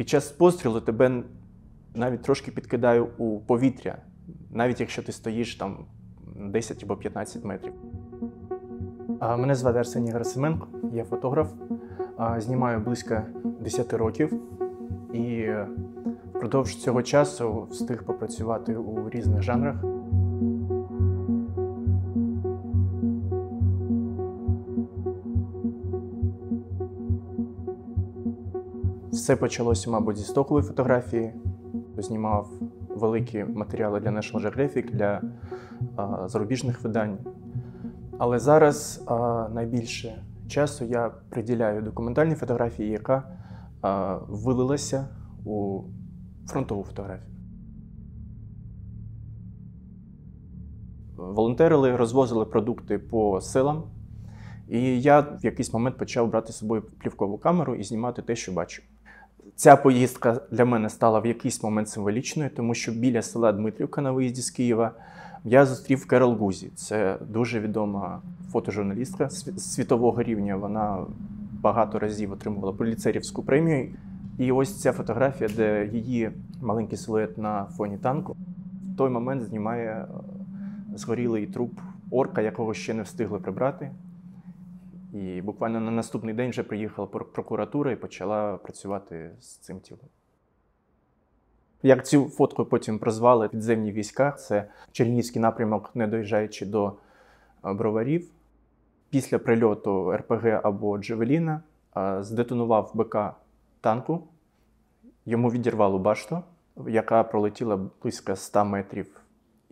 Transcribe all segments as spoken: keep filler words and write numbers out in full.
Під час пострілу тебе навіть трошки підкидає у повітря, навіть якщо ти стоїш там десять або п'ятнадцять метрів. Мене звати Арсеній Герасименко, я фотограф, знімаю близько десяти років і впродовж цього часу встиг попрацювати у різних жанрах. Все почалося, мабуть, зі стокової фотографії. Знімав великі матеріали для National Geographic, для а, зарубіжних видань. Але зараз а, найбільше часу я приділяю документальній фотографії, яка а, вилилася у фронтову фотографію. Волонтерили, розвозили продукти по селам. І я в якийсь момент почав брати з собою плівкову камеру і знімати те, що бачу. Ця поїздка для мене стала в якийсь момент символічною, тому що біля села Дмитрівка на виїзді з Києва я зустрів Керол Гузі. Це дуже відома фотожурналістка світового рівня. Вона багато разів отримувала Пуліцерівську премію. І ось ця фотографія, де її маленький силует на фоні танку, в той момент знімає згорілий труп орка, якого ще не встигли прибрати. І буквально на наступний день вже приїхала прокуратура і почала працювати з цим тілом. Як цю фотку потім прозвали «Підземні війська», це Чернігівський напрямок, не доїжджаючи до Броварів. Після прильоту РПГ або Джовеліна здетонував БК танку, йому відірвало башту, яка пролетіла близько ста метрів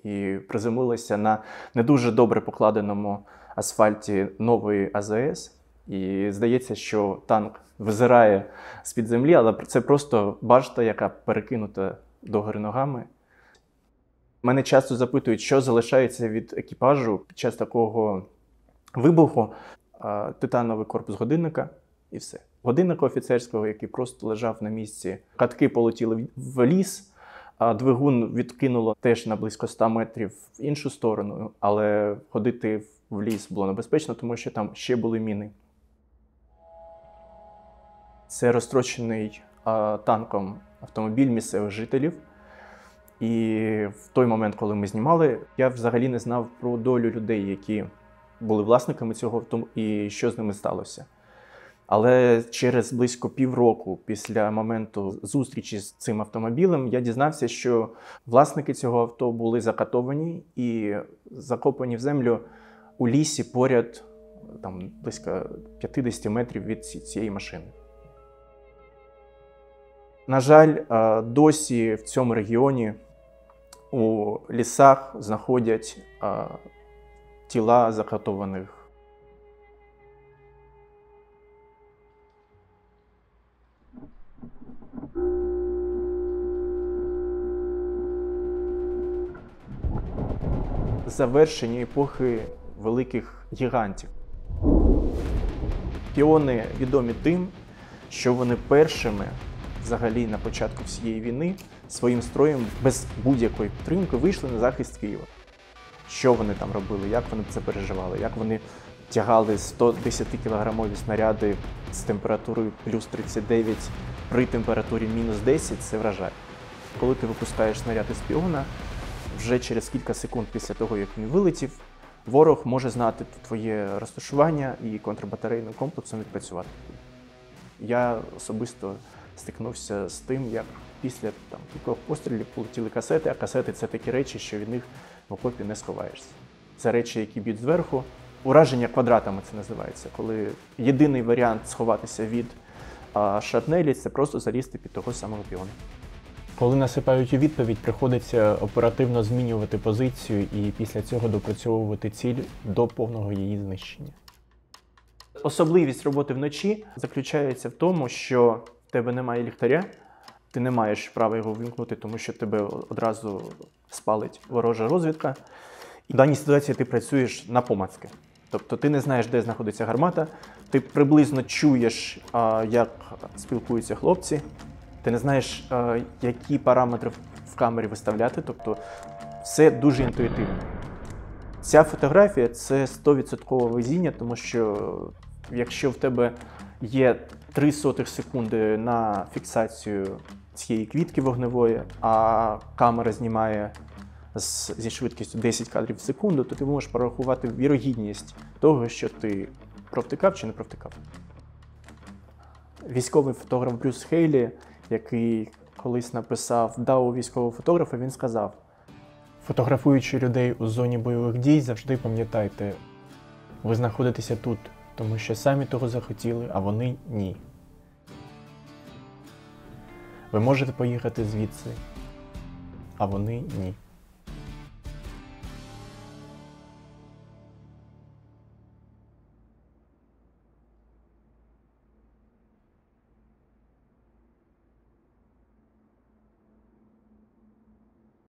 і приземлилася на не дуже добре покладеному асфальті нової А З С, і здається, що танк визирає з-під землі, але це просто башта, яка перекинута догори ногами. Мене часто запитують, що залишається від екіпажу під час такого вибуху. Титановий корпус годинника і все. Годинника офіцерського, який просто лежав на місці, катки полетіли в ліс, а двигун відкинуло теж на близько ста метрів в іншу сторону, але ходити в ліс було небезпечно, тому що там ще були міни. Це розтрощений а, танком автомобіль місцевих жителів. І в той момент, коли ми знімали, я взагалі не знав про долю людей, які були власниками цього і що з ними сталося. Але через близько півроку після моменту зустрічі з цим автомобілем я дізнався, що власники цього авто були закатовані і закопані в землю у лісі поряд, там, близько п'ятдесят метрів від цієї машини. На жаль, досі в цьому регіоні у лісах знаходять тіла закатованих. Завершення епохи великих гігантів. Піони відомі тим, що вони першими, взагалі на початку всієї війни, своїм строєм без будь-якої підтримки вийшли на захист Києва. Що вони там робили, як вони це переживали, як вони тягали сто десятикілограмові снаряди з температурою плюс тридцять дев'ять при температурі мінус десять, це вражає. Коли ти випускаєш снаряд із піона, вже через кілька секунд після того, як він вилетів, ворог може знати твоє розташування і контрбатарейним комплексом відпрацювати. Я особисто стикнувся з тим, як після там, кількох пострілів полетіли касети, а касети — це такі речі, що від них в окопі не сховаєшся. Це речі, які б'ють зверху. Ураження квадратами це називається, коли єдиний варіант сховатися від а, шрапнелі — це просто залізти під того самого піона. Коли насипають у відповідь, приходиться оперативно змінювати позицію і після цього допрацьовувати ціль до повного її знищення. Особливість роботи вночі заключається в тому, що в тебе немає ліхтаря, ти не маєш права його ввімкнути, тому що тебе одразу спалить ворожа розвідка. І в даній ситуації ти працюєш напомацки. Тобто ти не знаєш, де знаходиться гармата, ти приблизно чуєш, як спілкуються хлопці. Ти не знаєш, які параметри в камері виставляти, тобто все дуже інтуїтивно. Ця фотографія — це сто відсотків везіння, тому що якщо в тебе є три сотих секунди на фіксацію цієї квітки вогневої, а камера знімає з, зі швидкістю десять кадрів в секунду, то ти можеш порахувати вірогідність того, що ти провтикав чи не провтикав. Військовий фотограф Брюс Хейлі, який колись написав «Дао у військового фотографа», він сказав: фотографуючи людей у зоні бойових дій, завжди пам'ятайте, ви знаходитеся тут, тому що самі того захотіли, а вони – ні. Ви можете поїхати звідси, а вони – ні.